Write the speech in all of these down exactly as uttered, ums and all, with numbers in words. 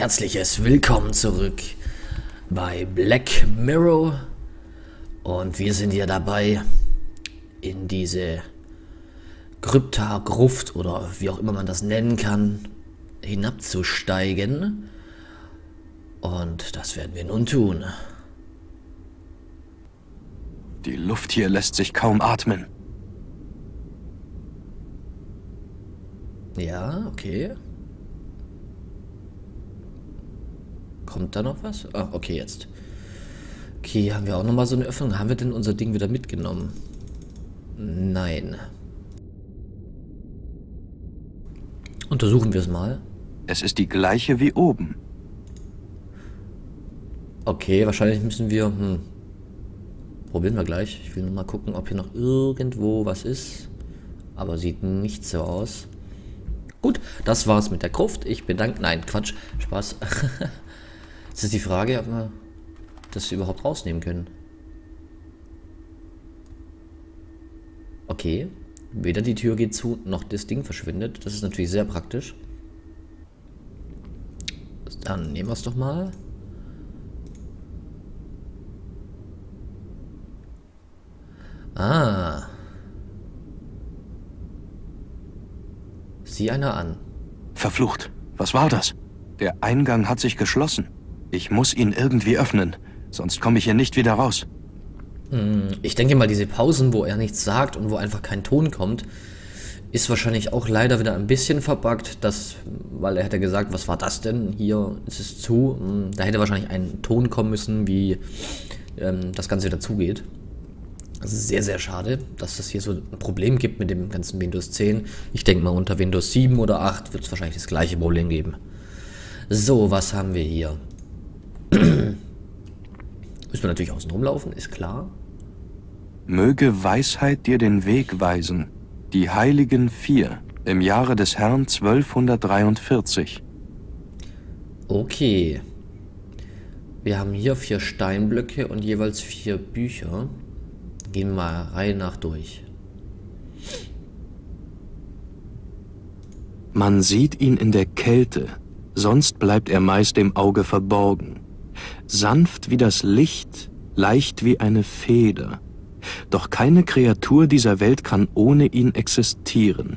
Herzliches Willkommen zurück bei Black Mirror, und wir sind ja dabei, in diese Krypta-Gruft oder wie auch immer man das nennen kann, hinabzusteigen, und das werden wir nun tun. Die Luft hier lässt sich kaum atmen. Ja, okay. Kommt da noch was? Ah, okay, jetzt. Okay, hier haben wir auch nochmal so eine Öffnung. Haben wir denn unser Ding wieder mitgenommen? Nein. Untersuchen wir es mal. Es ist die gleiche wie oben. Okay, wahrscheinlich müssen wir... Hm, probieren wir gleich. Ich will nur mal gucken, ob hier noch irgendwo was ist. Aber sieht nicht so aus. Gut, das war's mit der Gruft. Ich bedanke... Nein, Quatsch. Spaß. Jetzt ist die Frage, ob wir das überhaupt rausnehmen können. Okay. Weder die Tür geht zu, noch das Ding verschwindet. Das ist natürlich sehr praktisch. Dann nehmen wir es doch mal. Ah. Sieh einer an. Verflucht. Was war das? Der Eingang hat sich geschlossen. Ich muss ihn irgendwie öffnen, sonst komme ich hier nicht wieder raus. Ich denke mal, diese Pausen, wo er nichts sagt und wo einfach kein Ton kommt, ist wahrscheinlich auch leider wieder ein bisschen verbuggt, dass, weil er hätte gesagt, was war das denn? Hier ist es zu. Da hätte wahrscheinlich ein Ton kommen müssen, wie ähm, das Ganze wieder zugeht. Das ist sehr, sehr schade, dass es hier so ein Problem gibt mit dem ganzen Windows zehn. Ich denke mal, unter Windows sieben oder acht wird es wahrscheinlich das gleiche Problem geben. So, was haben wir hier? Müssen wir natürlich außen rumlaufen, ist klar. Möge Weisheit dir den Weg weisen. Die Heiligen Vier im Jahre des Herrn zwölfhundertdreiundvierzig. Okay. Wir haben hier vier Steinblöcke und jeweils vier Bücher. Gehen wir mal Reihe nach durch. Man sieht ihn in der Kälte, sonst bleibt er meist dem Auge verborgen. Sanft wie das Licht, leicht wie eine Feder. Doch keine Kreatur dieser Welt kann ohne ihn existieren.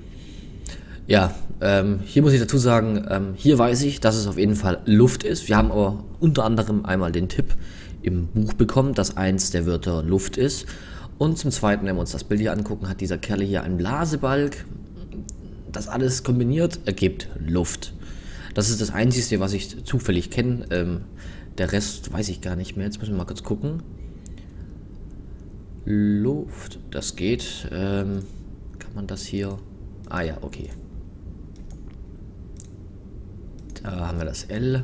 Ja, ähm, hier muss ich dazu sagen, ähm, hier weiß ich, dass es auf jeden Fall Luft ist. Wir haben aber unter anderem einmal den Tipp im Buch bekommen, dass eins der Wörter Luft ist. Und zum Zweiten, wenn wir uns das Bild hier angucken, hat dieser Kerl hier einen Blasebalg. Das alles kombiniert ergibt Luft. Das ist das Einzige, was ich zufällig kenne. Ähm, Der Rest weiß ich gar nicht mehr. Jetzt müssen wir mal kurz gucken. Luft, das geht. Ähm, kann man das hier... Ah ja, okay. Da haben wir das L.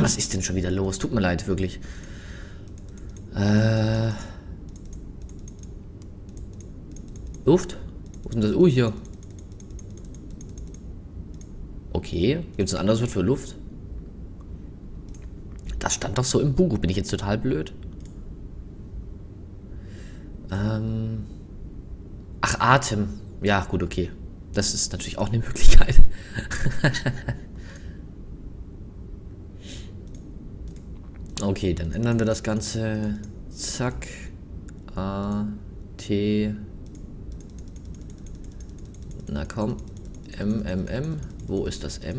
Was ist denn schon wieder los? Tut mir leid, wirklich. Äh, Luft? Wo ist denn das U hier? Okay, gibt es ein anderes Wort für Luft? Das stand doch so im Buch. Bin ich jetzt total blöd? Ähm Ach, Atem. Ja, gut, okay. Das ist natürlich auch eine Möglichkeit. Okay, dann ändern wir das Ganze. Zack. A, T. Na komm. M, M, M. Wo ist das M?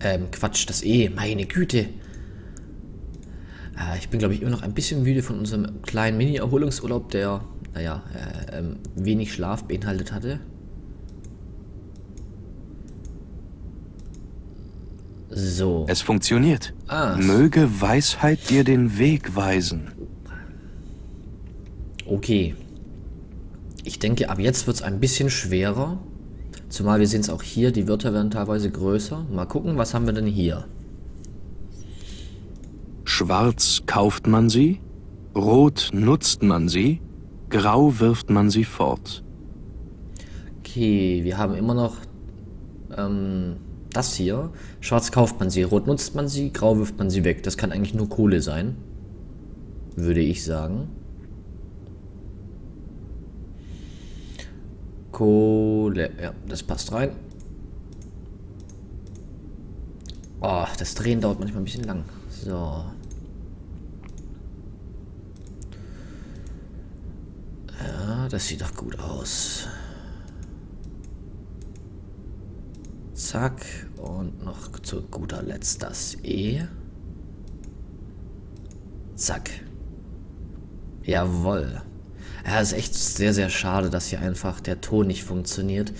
Ähm, Quatsch, das E, meine Güte. Äh, ich bin, glaube ich, immer noch ein bisschen müde von unserem kleinen Mini-Erholungsurlaub, der, naja, äh, ähm, wenig Schlaf beinhaltet hatte. So. Es funktioniert. Ah. Möge Weisheit dir den Weg weisen. Okay. Ich denke, ab jetzt wird es ein bisschen schwerer. Zumal wir sehen es auch hier, die Wörter werden teilweise größer. Mal gucken, was haben wir denn hier? Schwarz kauft man sie, rot nutzt man sie, grau wirft man sie fort. Okay, wir haben immer noch ähm, das hier. Schwarz kauft man sie, rot nutzt man sie, grau wirft man sie weg. Das kann eigentlich nur Kohle sein, würde ich sagen. Kohle. Ja, das passt rein. Oh, das Drehen dauert manchmal ein bisschen lang. So. Ja, das sieht doch gut aus. Zack. Und noch zu guter Letzt das E. Zack. Jawohl. Ja, ist echt sehr, sehr schade, dass hier einfach der Ton nicht funktioniert.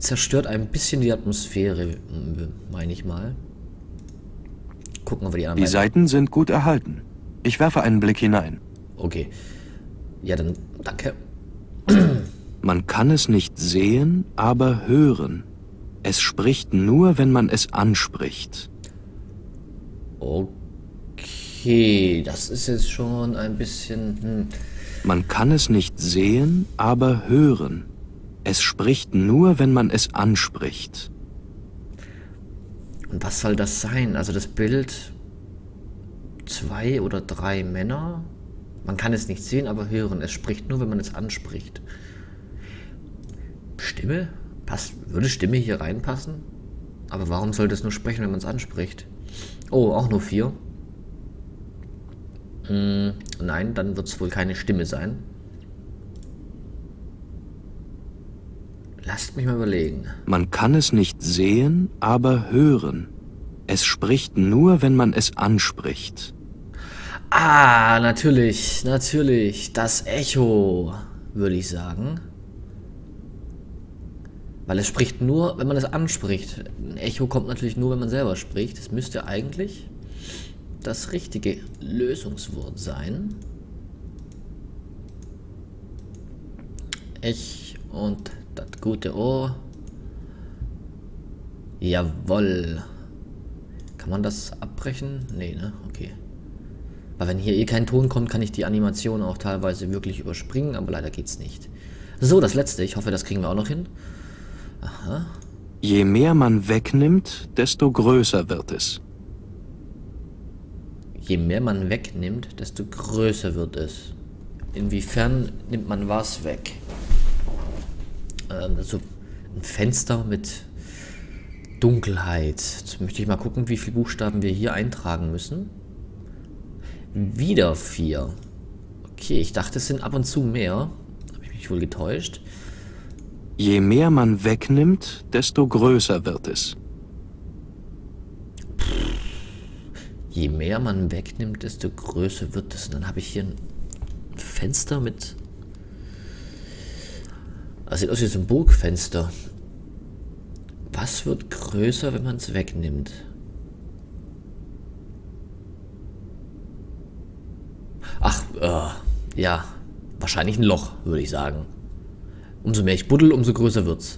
Zerstört ein bisschen die Atmosphäre, meine ich mal. Gucken wir die anderen. Die Seiten sind gut erhalten. Ich werfe einen Blick hinein. Okay. Ja, dann danke. Man kann es nicht sehen, aber hören. Es spricht nur, wenn man es anspricht. Okay, das ist jetzt schon ein bisschen... Hm. Man kann es nicht sehen, aber hören. Es spricht nur, wenn man es anspricht. Und was soll das sein? Also das Bild... Zwei oder drei Männer? Man kann es nicht sehen, aber hören. Es spricht nur, wenn man es anspricht. Stimme? Passt, würde Stimme hier reinpassen? Aber warum sollte es nur sprechen, wenn man es anspricht? Oh, auch nur vier. Hm, nein, dann wird es wohl keine Stimme sein. Lasst mich mal überlegen. Man kann es nicht sehen, aber hören. Es spricht nur, wenn man es anspricht. Ah, natürlich, natürlich. Das Echo, würde ich sagen. Weil es spricht nur, wenn man es anspricht. Ein Echo kommt natürlich nur, wenn man selber spricht. Das müsste eigentlich das richtige Lösungswort sein. Ich und das gute Ohr. Jawohl. Kann man das abbrechen? Nee, ne? Okay. Weil wenn hier eh kein Ton kommt, kann ich die Animation auch teilweise wirklich überspringen, aber leider geht's nicht. So, das letzte. Ich hoffe, das kriegen wir auch noch hin. Aha. Je mehr man wegnimmt, desto größer wird es. Je mehr man wegnimmt, desto größer wird es. Inwiefern nimmt man was weg? Ähm, also ein Fenster mit Dunkelheit. Jetzt möchte ich mal gucken, wie viele Buchstaben wir hier eintragen müssen. Wieder vier. Okay, ich dachte, es sind ab und zu mehr. Habe ich mich wohl getäuscht. Je mehr man wegnimmt, desto größer wird es. Pff, je mehr man wegnimmt, desto größer wird es. Und dann habe ich hier ein Fenster mit... Das sieht aus wie so ein Burgfenster. Was wird größer, wenn man es wegnimmt? Ach, äh, ja. Wahrscheinlich ein Loch, würde ich sagen. Umso mehr ich buddel, umso größer wird's.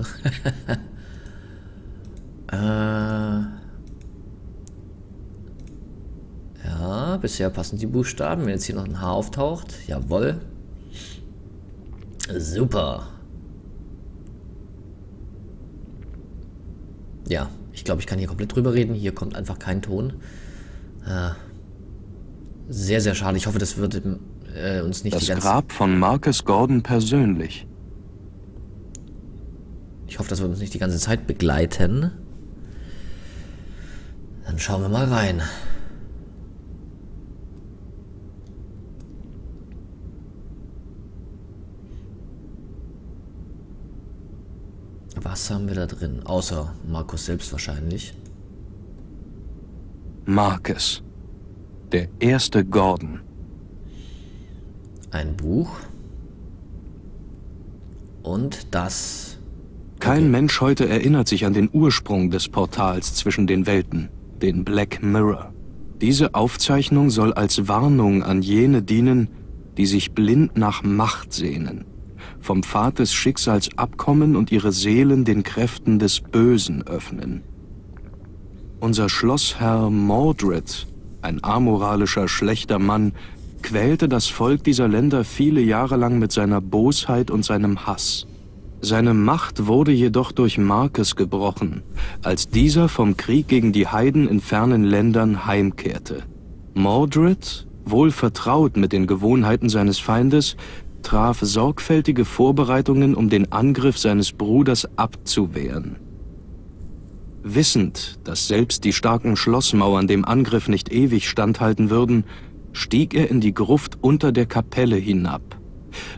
äh, ja, bisher passen die Buchstaben. Wenn jetzt hier noch ein H auftaucht, jawohl. Super. Ja, ich glaube, ich kann hier komplett drüber reden. Hier kommt einfach kein Ton. Äh, sehr, sehr schade. Ich hoffe, das wird äh, uns nicht... Das Grab von Marcus Gordon persönlich. Ich hoffe, dass wir uns nicht die ganze Zeit begleiten. Dann schauen wir mal rein. Was haben wir da drin? Außer Marcus selbst wahrscheinlich. Marcus. Der erste Gordon. Ein Buch. Und das... Kein okay. Mensch heute erinnert sich an den Ursprung des Portals zwischen den Welten, den Black Mirror. Diese Aufzeichnung soll als Warnung an jene dienen, die sich blind nach Macht sehnen, vom Pfad des Schicksals abkommen und ihre Seelen den Kräften des Bösen öffnen. Unser Schlossherr Mordred, ein amoralischer, schlechter Mann, quälte das Volk dieser Länder viele Jahre lang mit seiner Bosheit und seinem Hass. Seine Macht wurde jedoch durch Marcus gebrochen, als dieser vom Krieg gegen die Heiden in fernen Ländern heimkehrte. Mordred, wohl vertraut mit den Gewohnheiten seines Feindes, traf sorgfältige Vorbereitungen, um den Angriff seines Bruders abzuwehren. Wissend, dass selbst die starken Schlossmauern dem Angriff nicht ewig standhalten würden, stieg er in die Gruft unter der Kapelle hinab.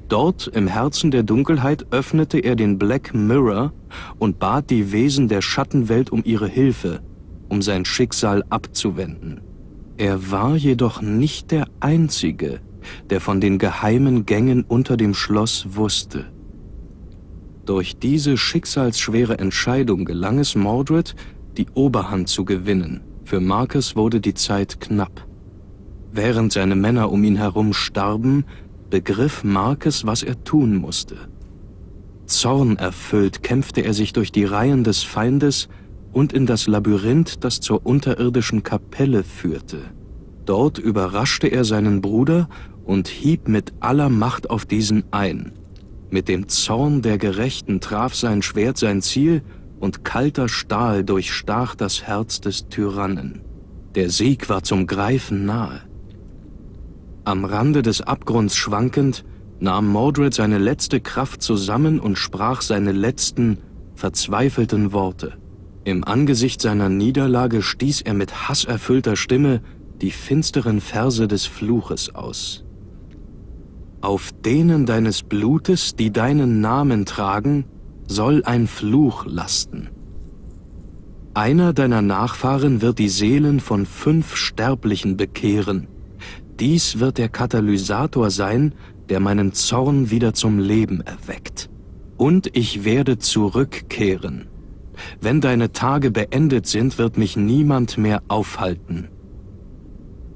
Dort, im Herzen der Dunkelheit, öffnete er den Black Mirror und bat die Wesen der Schattenwelt um ihre Hilfe, um sein Schicksal abzuwenden. Er war jedoch nicht der Einzige, der von den geheimen Gängen unter dem Schloss wusste. Durch diese schicksalsschwere Entscheidung gelang es Mordred, die Oberhand zu gewinnen. Für Marcus wurde die Zeit knapp. Während seine Männer um ihn herum starben, begriff Marcus, was er tun musste. Zornerfüllt kämpfte er sich durch die Reihen des Feindes und in das Labyrinth, das zur unterirdischen Kapelle führte. Dort überraschte er seinen Bruder und hieb mit aller Macht auf diesen ein. Mit dem Zorn der Gerechten traf sein Schwert sein Ziel und kalter Stahl durchstach das Herz des Tyrannen. Der Sieg war zum Greifen nahe. Am Rande des Abgrunds schwankend, nahm Mordred seine letzte Kraft zusammen und sprach seine letzten, verzweifelten Worte. Im Angesicht seiner Niederlage stieß er mit hasserfüllter Stimme die finsteren Verse des Fluches aus. Auf denen deines Blutes, die deinen Namen tragen, soll ein Fluch lasten. Einer deiner Nachfahren wird die Seelen von fünf Sterblichen bekehren. Dies wird der Katalysator sein, der meinen Zorn wieder zum Leben erweckt. Und ich werde zurückkehren. Wenn deine Tage beendet sind, wird mich niemand mehr aufhalten.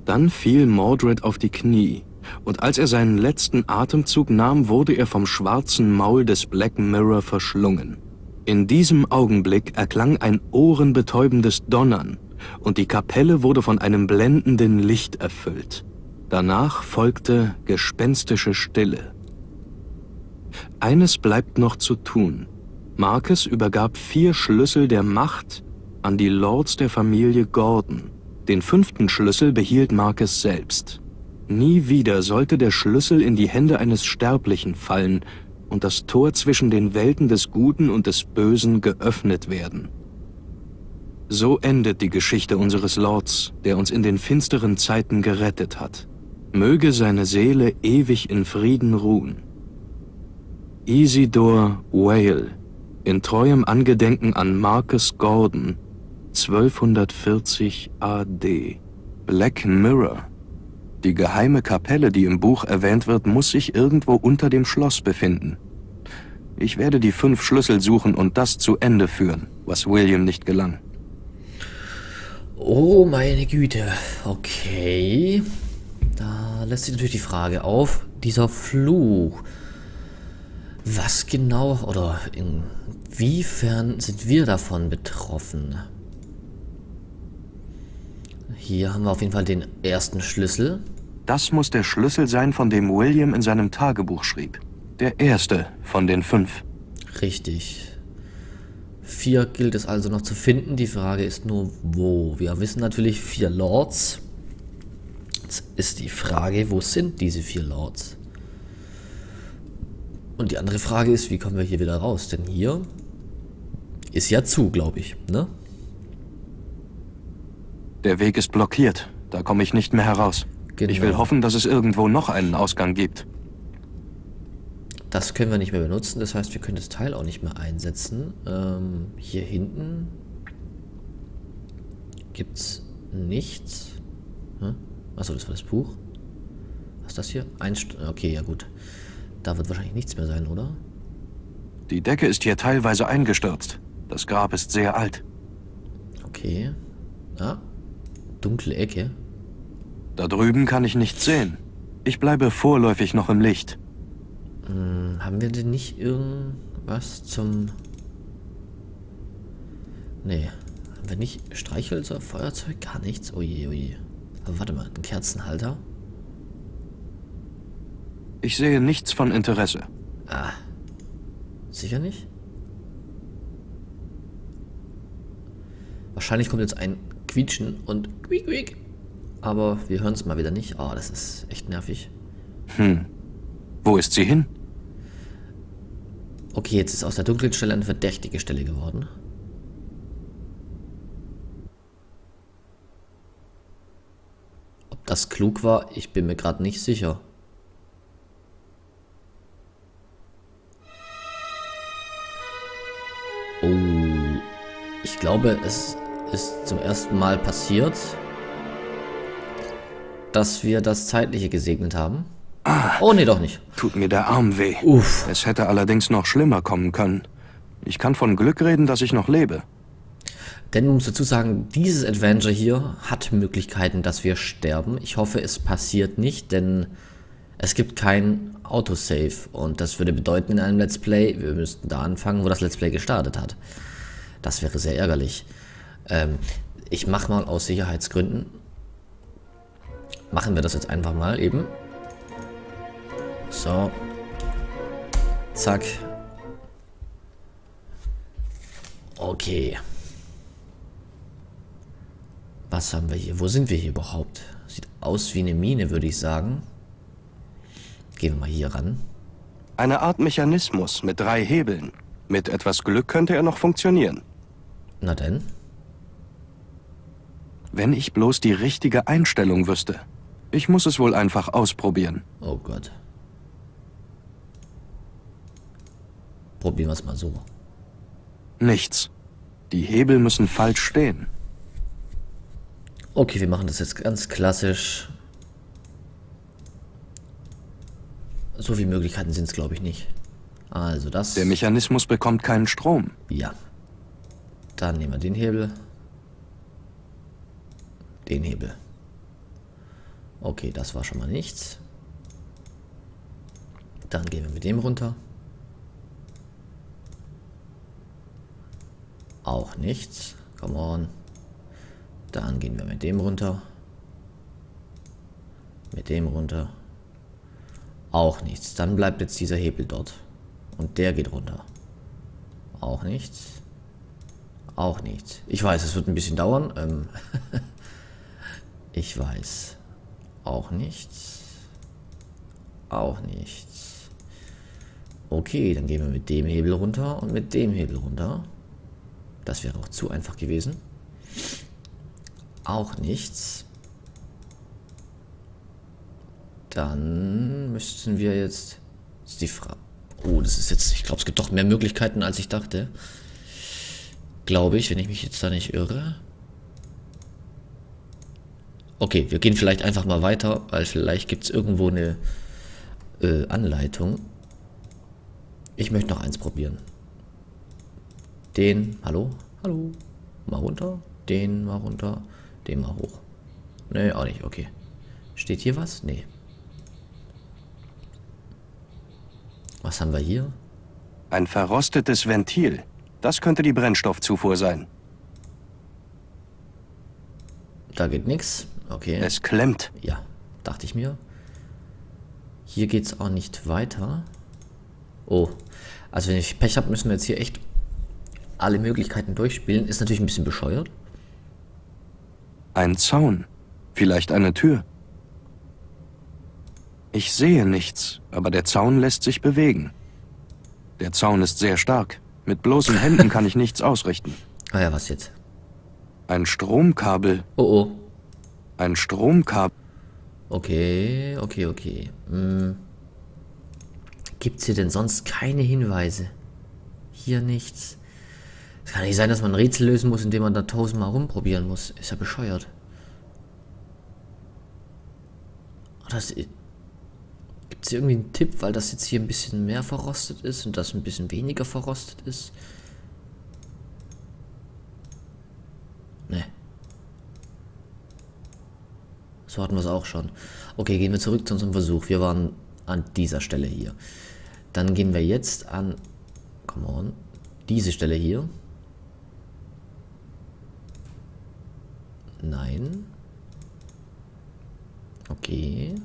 Dann fiel Mordred auf die Knie, und als er seinen letzten Atemzug nahm, wurde er vom schwarzen Maul des Black Mirror verschlungen. In diesem Augenblick erklang ein ohrenbetäubendes Donnern, und die Kapelle wurde von einem blendenden Licht erfüllt. Danach folgte gespenstische Stille. Eines bleibt noch zu tun. Marcus übergab vier Schlüssel der Macht an die Lords der Familie Gordon. Den fünften Schlüssel behielt Marcus selbst. Nie wieder sollte der Schlüssel in die Hände eines Sterblichen fallen und das Tor zwischen den Welten des Guten und des Bösen geöffnet werden. So endet die Geschichte unseres Lords, der uns in den finsteren Zeiten gerettet hat. Möge seine Seele ewig in Frieden ruhen. Isidor Whale, in treuem Angedenken an Marcus Gordon, zwölfhundertvierzig A D. Black Mirror. Die geheime Kapelle, die im Buch erwähnt wird, muss sich irgendwo unter dem Schloss befinden. Ich werde die fünf Schlüssel suchen und das zu Ende führen, was William nicht gelang. Oh, meine Güte. Okay. Da lässt sich natürlich die Frage auf, dieser Fluch. Was genau oder inwiefern sind wir davon betroffen? Hier haben wir auf jeden Fall den ersten Schlüssel. Das muss der Schlüssel sein, von dem William in seinem Tagebuch schrieb. Der erste von den fünf. Richtig. Vier gilt es also noch zu finden. Die Frage ist nur, wo. Wir wissen natürlich vier Lords. Jetzt ist die Frage, wo sind diese vier Lords? Und die andere Frage ist, wie kommen wir hier wieder raus? Denn hier ist ja zu, glaube ich, ne? Der Weg ist blockiert. Da komme ich nicht mehr heraus. Genau. Ich will hoffen, dass es irgendwo noch einen Ausgang gibt. Das können wir nicht mehr benutzen, das heißt, wir können das Teil auch nicht mehr einsetzen. Ähm, hier hinten gibt es nichts. Hm? Achso, das war das Buch. Was ist das hier? Ein St- okay, ja gut. Da wird wahrscheinlich nichts mehr sein, oder? Die Decke ist hier teilweise eingestürzt. Das Grab ist sehr alt. Okay. Ah, dunkle Ecke. Da drüben kann ich nichts sehen. Ich bleibe vorläufig noch im Licht. Haben wir denn nicht irgendwas zum... Nee. Haben wir nicht Streichhölzer, Feuerzeug? Gar nichts? Oje, oje. Aber warte mal, ein Kerzenhalter? Ich sehe nichts von Interesse. Ah. Sicher nicht? Wahrscheinlich kommt jetzt ein Quietschen und quiek, quiek. Aber wir hören es mal wieder nicht. Oh, das ist echt nervig. Hm. Wo ist sie hin? Okay, jetzt ist aus der dunklen Stelle eine verdächtige Stelle geworden. Ob das klug war, ich bin mir gerade nicht sicher. Oh, ich glaube, es ist zum ersten Mal passiert, dass wir das Zeitliche gesegnet haben. Ah, oh, nee, doch nicht. Tut mir der Arm weh. Uff. Es hätte allerdings noch schlimmer kommen können. Ich kann von Glück reden, dass ich noch lebe. Denn man muss dazu sagen, dieses Adventure hier hat Möglichkeiten, dass wir sterben. Ich hoffe, es passiert nicht, denn es gibt kein Autosave. Und das würde bedeuten in einem Let's Play, wir müssten da anfangen, wo das Let's Play gestartet hat. Das wäre sehr ärgerlich. Ähm, ich mache mal aus Sicherheitsgründen. Machen wir das jetzt einfach mal eben. So. Zack. Okay. Was haben wir hier? Wo sind wir hier überhaupt? Sieht aus wie eine Mine, würde ich sagen. Gehen wir mal hier ran. Eine Art Mechanismus mit drei Hebeln. Mit etwas Glück könnte er noch funktionieren. Na denn? Wenn ich bloß die richtige Einstellung wüsste. Ich muss es wohl einfach ausprobieren. Oh Gott. Probieren wir es mal so. Nichts. Die Hebel müssen falsch stehen. Okay, wir machen das jetzt ganz klassisch. So viele Möglichkeiten sind es, glaube ich, nicht. Also das... Der Mechanismus bekommt keinen Strom. Ja. Dann nehmen wir den Hebel. Den Hebel. Okay, das war schon mal nichts. Dann gehen wir mit dem runter. Auch nichts. Come on. Dann gehen wir mit dem runter. Mit dem runter. Auch nichts. Dann bleibt jetzt dieser Hebel dort. Und der geht runter. Auch nichts. Auch nichts. Ich weiß, es wird ein bisschen dauern. Ähm ich weiß. Auch nichts. Auch nichts. Okay, dann gehen wir mit dem Hebel runter und mit dem Hebel runter. Das wäre auch zu einfach gewesen. Auch nichts. Dann müssten wir jetzt... Das ist die Frage. Oh, das ist jetzt... Ich glaube, es gibt doch mehr Möglichkeiten, als ich dachte. Glaube ich, wenn ich mich jetzt da nicht irre. Okay, wir gehen vielleicht einfach mal weiter, weil vielleicht gibt es irgendwo eine äh, Anleitung. Ich möchte noch eins probieren. Den, hallo, hallo, mal runter, den mal runter, den mal hoch. Nee, auch nicht, okay. Steht hier was? Nee. Was haben wir hier? Ein verrostetes Ventil. Das könnte die Brennstoffzufuhr sein. Da geht nichts. Okay. Es klemmt. Ja, dachte ich mir. Hier geht's auch nicht weiter. Oh, also wenn ich Pech habe, müssen wir jetzt hier echt... alle Möglichkeiten durchspielen, ist natürlich ein bisschen bescheuert. Ein Zaun. Vielleicht eine Tür. Ich sehe nichts, aber der Zaun lässt sich bewegen. Der Zaun ist sehr stark. Mit bloßen Händen kann ich nichts ausrichten. Ah ja, was jetzt? Ein Stromkabel. Oh oh. Ein Stromkabel. Okay, okay, okay. Hm. Gibt's hier denn sonst keine Hinweise? Hier nichts. Es kann nicht sein, dass man ein Rätsel lösen muss, indem man da tausendmal rumprobieren muss. Ist ja bescheuert. Das... Gibt es irgendwie einen Tipp, weil das jetzt hier ein bisschen mehr verrostet ist und das ein bisschen weniger verrostet ist? Ne. So hatten wir es auch schon. Okay, gehen wir zurück zu unserem Versuch. Wir waren an dieser Stelle hier. Dann gehen wir jetzt an... Come on. Diese Stelle hier. Nein. Okay.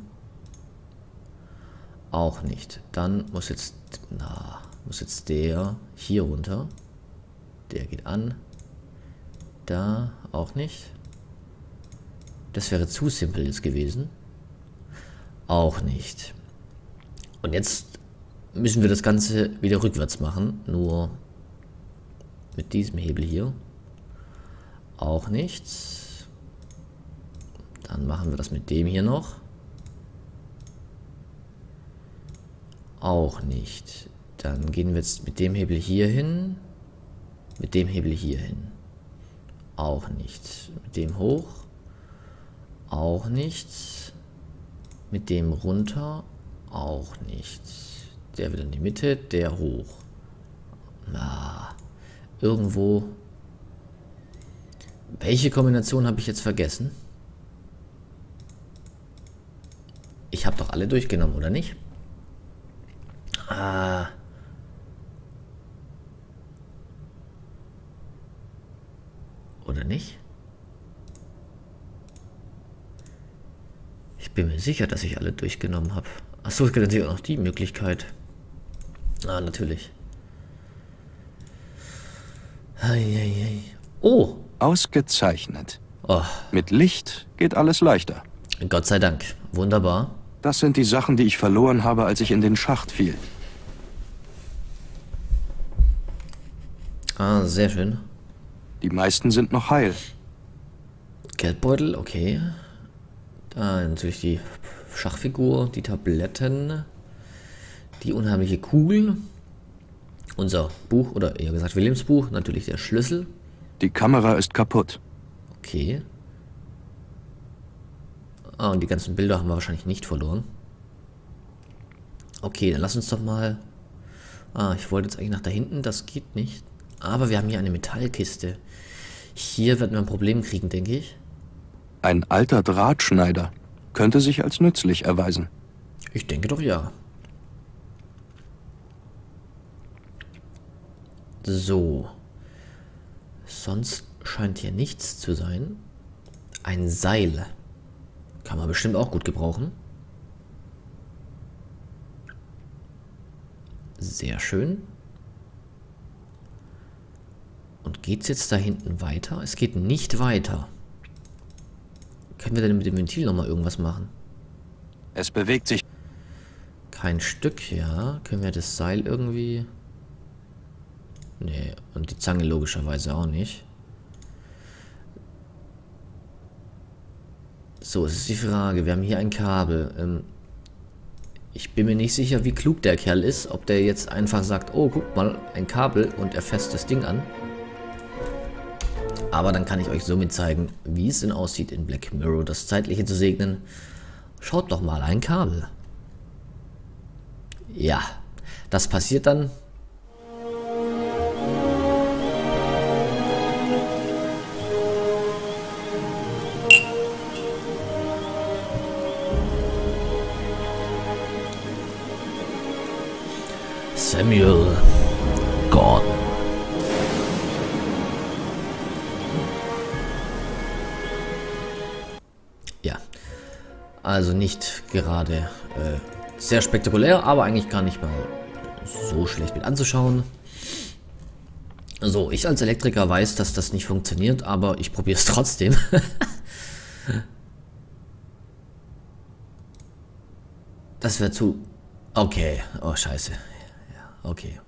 Auch nicht. Dann muss jetzt, na, muss jetzt der hier runter. Der geht an. Da auch nicht. Das wäre zu simpel jetzt gewesen. Auch nicht. Und jetzt müssen wir das Ganze wieder rückwärts machen. Nur mit diesem Hebel hier auch nichts. Dann machen wir das mit dem hier noch. Auch nicht. Dann gehen wir jetzt mit dem Hebel hier hin. Mit dem Hebel hier hin. Auch nicht. Mit dem hoch. Auch nichts. Mit dem runter. Auch nichts. Der wieder in die Mitte. Der hoch. Na. Irgendwo. Welche Kombination habe ich jetzt vergessen? Ich habe doch alle durchgenommen, oder nicht? Ah. Oder nicht? Ich bin mir sicher, dass ich alle durchgenommen habe. Achso, es gibt natürlich auch noch die Möglichkeit. Ah, natürlich. Ei, ei, ei. Oh! Ausgezeichnet. Oh. Mit Licht geht alles leichter. Gott sei Dank. Wunderbar. Das sind die Sachen, die ich verloren habe, als ich in den Schacht fiel. Ah, sehr schön. Die meisten sind noch heil. Geldbeutel, okay. Ah, natürlich die Schachfigur, die Tabletten, die unheimliche Kugel, unser Buch, oder eher gesagt Williams Buch, natürlich der Schlüssel. Die Kamera ist kaputt. Okay. Ah, und die ganzen Bilder haben wir wahrscheinlich nicht verloren. Okay, dann lass uns doch mal... Ah, ich wollte jetzt eigentlich nach da hinten, das geht nicht. Aber wir haben hier eine Metallkiste. Hier werden wir ein Problem kriegen, denke ich. Ein alter Drahtschneider könnte sich als nützlich erweisen. Ich denke doch ja. So. Sonst scheint hier nichts zu sein. Ein Seil. Kann man bestimmt auch gut gebrauchen. Sehr schön. Und geht's jetzt da hinten weiter? Es geht nicht weiter. Können wir denn mit dem Ventil nochmal irgendwas machen? Es bewegt sich. Kein Stück, ja. Können wir das Seil irgendwie... Nee, und die Zange logischerweise auch nicht. So, es ist die Frage. Wir haben hier ein Kabel. Ähm, ich bin mir nicht sicher, wie klug der Kerl ist. Ob der jetzt einfach sagt, oh, guck mal, ein Kabel und er fasst das Ding an. Aber dann kann ich euch somit zeigen, wie es denn aussieht, in Black Mirror das Zeitliche zu segnen. Schaut doch mal, ein Kabel. Ja, das passiert dann. Samuel Gordon. Ja, also nicht gerade äh, sehr spektakulär, aber eigentlich gar nicht mal so schlecht mit anzuschauen. So, ich als Elektriker weiß, dass das nicht funktioniert, aber ich probiere es trotzdem. Das wäre zu... Okay, oh scheiße. Okay.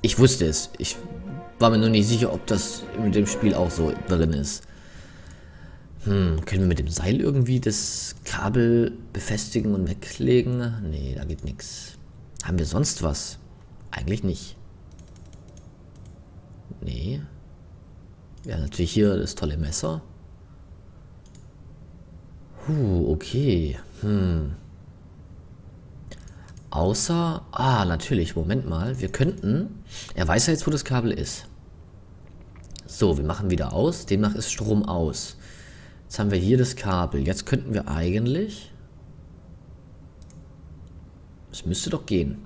Ich wusste es. Ich war mir nur nicht sicher, ob das mit dem Spiel auch so drin ist. Hm, können wir mit dem Seil irgendwie das Kabel befestigen und weglegen? Nee, da geht nichts. Haben wir sonst was? Eigentlich nicht. Nee. Ja, natürlich hier das tolle Messer. Huh, okay. Hm. Außer, ah, natürlich, Moment mal, wir könnten, er weiß ja jetzt, wo das Kabel ist. So, wir machen wieder aus, demnach ist Strom aus. Jetzt haben wir hier das Kabel, jetzt könnten wir eigentlich, es müsste doch gehen.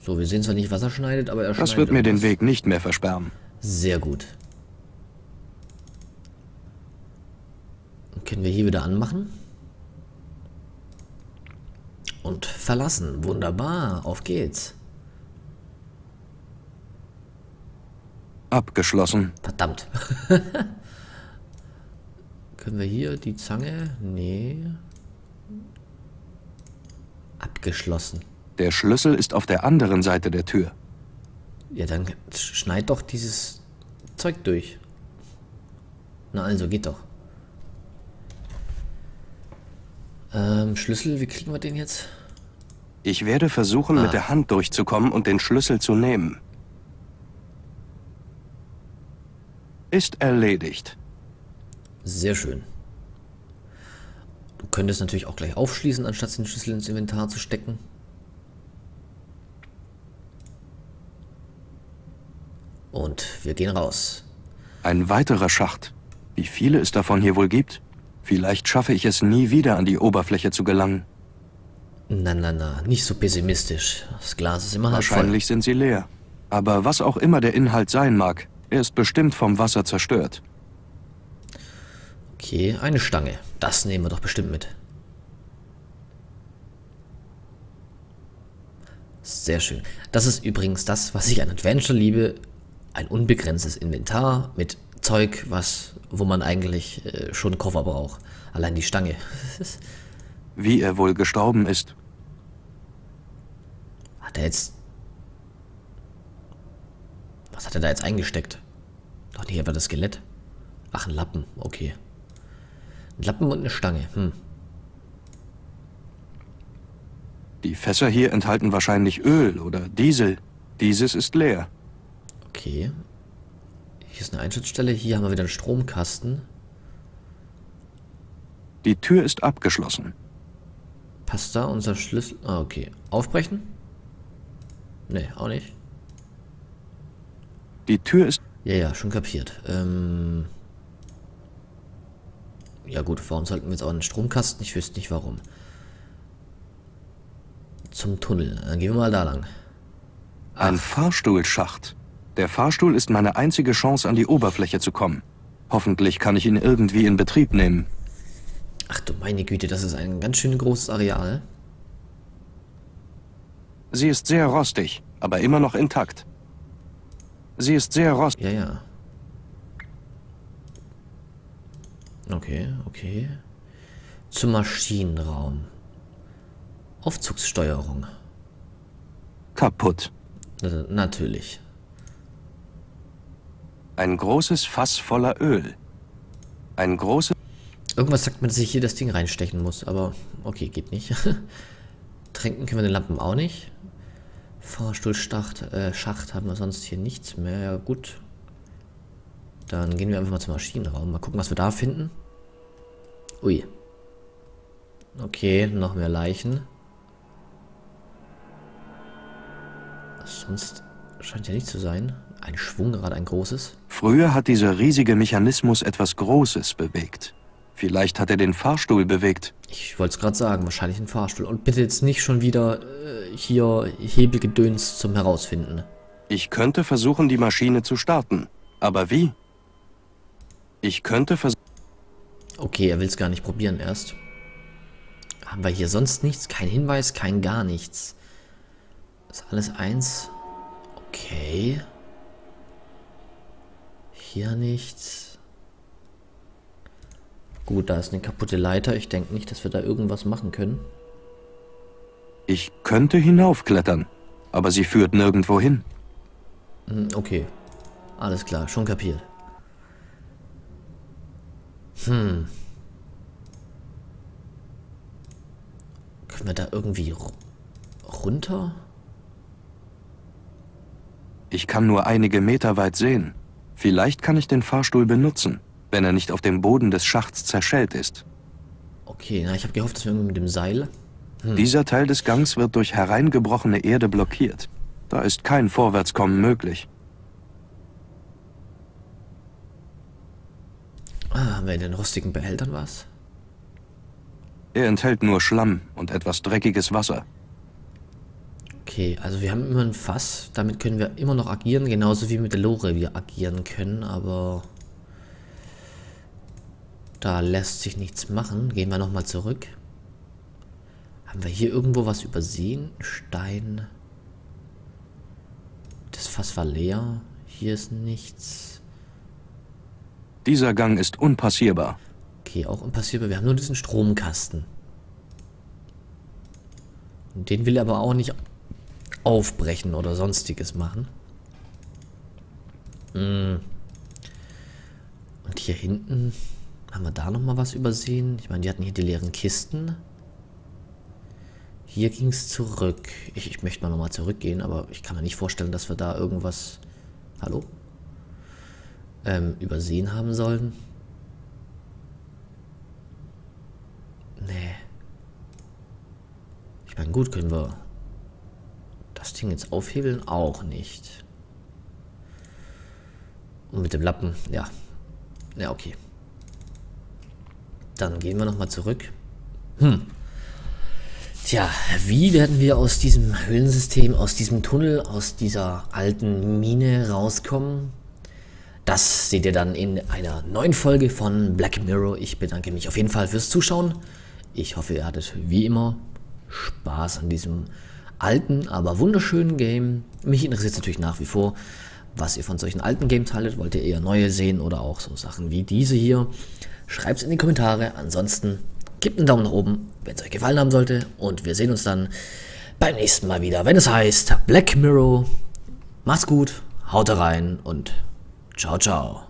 So, wir sehen zwar nicht, was er schneidet, aber er schneidet. Das wird mir den Weg nicht mehr versperren. Sehr gut. Können wir hier wieder anmachen. Und verlassen. Wunderbar. Auf geht's. Abgeschlossen. Verdammt. Können wir hier die Zange? Nee. Abgeschlossen. Der Schlüssel ist auf der anderen Seite der Tür. Ja, dann schneid doch dieses Zeug durch. Na also, geht doch. Ähm, Schlüssel, wie kriegen wir den jetzt? Ich werde versuchen, ah. mit der Hand durchzukommen und den Schlüssel zu nehmen. Ist erledigt. Sehr schön. Du könntest natürlich auch gleich aufschließen, anstatt den Schlüssel ins Inventar zu stecken. Und wir gehen raus. Ein weiterer Schacht. Wie viele es davon hier wohl gibt? Vielleicht schaffe ich es nie wieder, an die Oberfläche zu gelangen. Na, na, na, nicht so pessimistisch. Das Glas ist immer halb voll. Wahrscheinlich sind sie leer. Aber was auch immer der Inhalt sein mag, er ist bestimmt vom Wasser zerstört. Okay, eine Stange. Das nehmen wir doch bestimmt mit. Sehr schön. Das ist übrigens das, was ich an Adventure liebe. Ein unbegrenztes Inventar mit Zeug, was, wo man eigentlich äh, schon einen Koffer braucht. Allein die Stange. Wie er wohl gestorben ist. Hat er jetzt... Was hat er da jetzt eingesteckt? Doch nicht etwa das Skelett? Ach, ein Lappen. Okay. Ein Lappen und eine Stange. Hm. Die Fässer hier enthalten wahrscheinlich Öl oder Diesel. Dieses ist leer. Okay. Hier ist eine Einschutzstelle. Hier haben wir wieder einen Stromkasten. Die Tür ist abgeschlossen. Passt da unser Schlüssel? Ah, okay. Aufbrechen? Nee, auch nicht. Die Tür ist... Ja, ja, schon kapiert. Ähm... Ja gut, warum sollten wir jetzt auch einen Stromkasten? Ich wüsste nicht warum. Zum Tunnel. Dann gehen wir mal da lang. Ach. Ein Fahrstuhlschacht. Der Fahrstuhl ist meine einzige Chance, an die Oberfläche zu kommen. Hoffentlich kann ich ihn irgendwie in Betrieb nehmen. Ach du meine Güte, das ist ein ganz schön großes Areal. Sie ist sehr rostig, aber immer noch intakt. Sie ist sehr rostig. Ja, ja. Okay, okay. Zum Maschinenraum. Aufzugssteuerung. Kaputt. Na, natürlich. Ein großes Fass voller Öl. Ein großes... Irgendwas sagt man, dass ich hier das Ding reinstechen muss, aber okay, geht nicht. Tränken können wir den Lampen auch nicht. Fahrstuhlschacht äh, Schacht haben wir sonst hier nichts mehr. Ja, gut. Dann gehen wir einfach mal zum Maschinenraum. Mal gucken, was wir da finden. Ui. Okay, noch mehr Leichen. Sonst scheint ja nichts zu sein. Ein Schwungrad, ein großes. Früher hat dieser riesige Mechanismus etwas Großes bewegt. Vielleicht hat er den Fahrstuhl bewegt. Ich wollte es gerade sagen, wahrscheinlich den Fahrstuhl. Und bitte jetzt nicht schon wieder äh, hier Hebelgedöns zum Herausfinden. Ich könnte versuchen, die Maschine zu starten. Aber wie? Ich könnte versuchen... Okay, er will es gar nicht probieren erst. Haben wir hier sonst nichts? Kein Hinweis, kein gar nichts. Ist alles eins. Okay. Hier nichts. Gut, da ist eine kaputte Leiter. Ich denke nicht, dass wir da irgendwas machen können. Ich könnte hinaufklettern, aber sie führt nirgendwo hin. Okay. Alles klar, schon kapiert. Hm. Können wir da irgendwie runter? Ich kann nur einige Meter weit sehen. Vielleicht kann ich den Fahrstuhl benutzen, wenn er nicht auf dem Boden des Schachts zerschellt ist. Okay, na, ich habe gehofft, dass wir irgendwie mit dem Seil... Hm. Dieser Teil des Gangs wird durch hereingebrochene Erde blockiert. Da ist kein Vorwärtskommen möglich. Ah, haben wir in den rostigen Behältern was? Er enthält nur Schlamm und etwas dreckiges Wasser. Okay, also wir haben immer ein Fass. Damit können wir immer noch agieren, genauso wie mit der Lore wir agieren können, aber... Da lässt sich nichts machen. Gehen wir nochmal zurück. Haben wir hier irgendwo was übersehen? Stein. Das Fass war leer. Hier ist nichts. Dieser Gang ist unpassierbar. Okay, auch unpassierbar. Wir haben nur diesen Stromkasten. Und den will er aber auch nicht aufbrechen oder sonstiges machen. Und hier hinten haben wir da nochmal was übersehen. Ich meine, die hatten hier die leeren Kisten. Hier ging es zurück. Ich, ich möchte mal nochmal zurückgehen, aber ich kann mir nicht vorstellen, dass wir da irgendwas... Hallo? Ähm, übersehen haben sollen. Nee. Ich meine, gut, können wir das Ding jetzt aufhebeln? Auch nicht. Und mit dem Lappen, ja. Ja, okay. Dann gehen wir nochmal zurück. Hm. Tja, wie werden wir aus diesem Höhlensystem, aus diesem Tunnel, aus dieser alten Mine rauskommen? Das seht ihr dann in einer neuen Folge von Black Mirror. Ich bedanke mich auf jeden Fall fürs Zuschauen. Ich hoffe, ihr hattet wie immer Spaß an diesem alten, aber wunderschönen Game. Mich interessiert es natürlich nach wie vor, was ihr von solchen alten Games haltet. Wollt ihr eher neue sehen oder auch so Sachen wie diese hier? Schreibt es in die Kommentare. Ansonsten gebt einen Daumen nach oben, wenn es euch gefallen haben sollte. Und wir sehen uns dann beim nächsten Mal wieder, wenn es heißt Black Mirror. Macht's gut, haut rein und ciao, ciao.